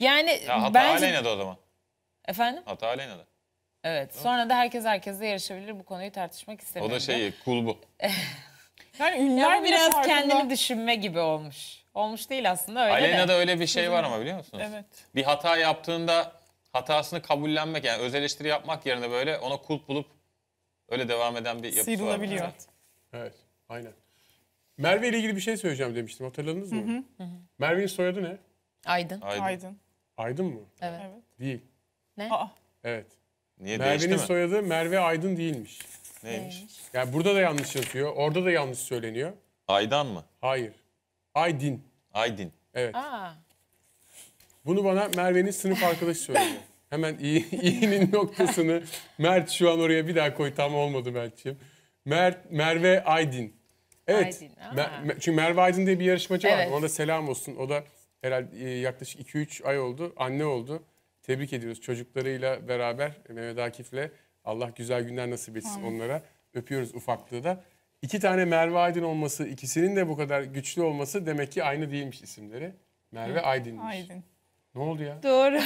Yani ya hata bence... Aleyna'da o zaman. Efendim? Hata Aleyna'da. Evet. Değil sonra mi? Da herkes herkesle yarışabilir. Bu konuyu tartışmak istemiyorum. O da şey, kulbu. Yani ünlüler biraz farkında. Kendini düşünme gibi olmuş. Olmuş değil aslında, öyle Aleyna'da de. Öyle bir şey var ama, biliyor musunuz? Evet. Bir hata yaptığında hatasını kabullenmek, yani öz eleştiri yapmak yerine böyle ona kulp bulup öyle devam eden bir yapısı var. Sıyrılabiliyor. Evet. Evet, aynen. Merve ile ilgili bir şey söyleyeceğim demiştim. Hatırladınız mı? Merve'nin soyadı ne? Aydın. Aydın. Aydın mı? Evet. Değil. Ne? Aa. Evet. Niye, Merve'nin soyadı Merve Aydın değilmiş. Neymiş? Yani burada da yanlış yazıyor. Orada da yanlış söyleniyor. Aydan mı? Hayır. Aydın. Aydın. Evet. Aa. Bunu bana Merve'nin sınıf arkadaşı söyledi. Hemen i'nin noktasını Mert şu an oraya bir daha koy. Tam olmadı Mert'ciğim. Merve Aydın. Evet. Aydın, çünkü Merve Aydın diye bir yarışmacı evet. var. Ona da selam olsun. O da herhalde yaklaşık 2-3 ay oldu. Anne oldu. Tebrik ediyoruz çocuklarıyla beraber, Mehmet Akif'le. Allah güzel günler nasip etsin onlara. Öpüyoruz ufaklığı da. 2 tane Merve Aydın olması, ikisinin de bu kadar güçlü olması demek ki aynı değilmiş isimleri. Merve Aydın'mış. Aydın. Ne oldu ya? Doğru.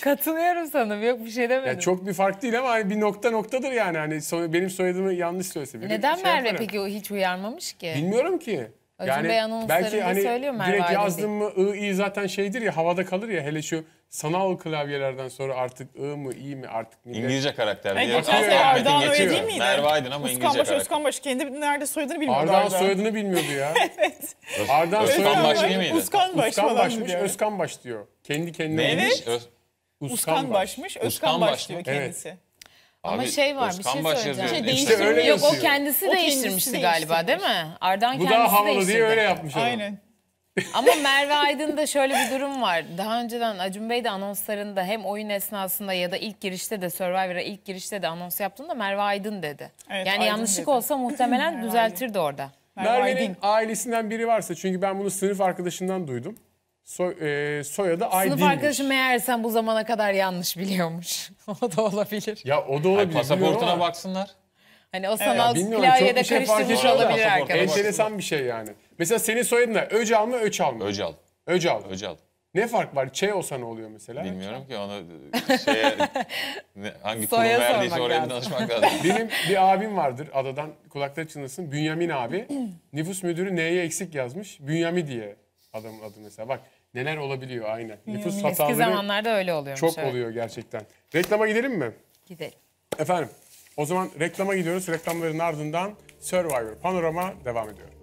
Katılıyorum sana. Yok bir şey demedim. Yani çok bir fark değil ama bir nokta noktadır yani. Hani benim soyadımı yanlış söylese bile. Neden şey Merve yaparım. Peki o hiç uyarmamış ki? Bilmiyorum ki. Yani belki hani direkt yazdım mı i zaten şeydir ya, havada kalır ya, hele şu sanal klavyelerden sonra artık i mı i mi artık mi? İngilizce karakter diye. Ardahan öyle değil miydi? Merve Aydın ama İngilizce karakter. Özkan Baş kendi nerede soyadını bilmiyordu. Ardahan soyadını bilmiyordu ya. Evet. Ardahan soyadını Baş değil miydi? Özkan Baş başmış, Özkan Baş diyor. Kendi kendine. Neymiş? Özkan Başmış, Özkan Baş diyor kendisi. Abi, ama şey var, bir şey söyleyeceğim. İşte yok, o kendisi değiştirmişti galiba, değil mi? Ardahan kendisi değiştirdi. Bu daha havalı diye öyle yapmış adam. Aynen. Ama Merve Aydın'da şöyle bir durum var. Daha önceden Acun Bey de anonslarında, hem oyun esnasında ya da ilk girişte de, Survivor'a ilk girişte de anons yaptığında Merve Aydın dedi. Evet, yani Aydın yanlışlık dedi. Olsa muhtemelen düzeltirdi orada. Merve'nin ailesinden biri varsa, çünkü ben bunu sınıf arkadaşından duydum. Soyadı Aydın'mış. Sınıf arkadaşım meğersem bu zamana kadar yanlış biliyormuş. O da olabilir. Ya o da olabilir. Pasaportuna baksınlar. Hani o sanal klavyede karıştırmış olabilir arkadaşlar. Enteresan bir şey yani. Mesela senin soyadın da Öcal mı, Öçal mı? Öcal. Öcal. Öcal. Ne fark var? Ç olsa ne oluyor mesela? Bilmiyorum ki, onu şeye, hangi kurum verdiyse oraya bir danışmak lazım. Benim bir abim vardır adadan, kulakları çınlasın. Bünyamin abi. Nüfus müdürü N'ye eksik yazmış. Bünyamin diye adamın adı mesela. Bak neler olabiliyor, aynen. Nüfus hataları eski zamanlarda öyle oluyormuş. Çok evet. oluyor gerçekten. Reklama gidelim mi? Gidelim. Efendim, o zaman reklama gidiyoruz. Reklamların ardından Survivor Panorama devam ediyor.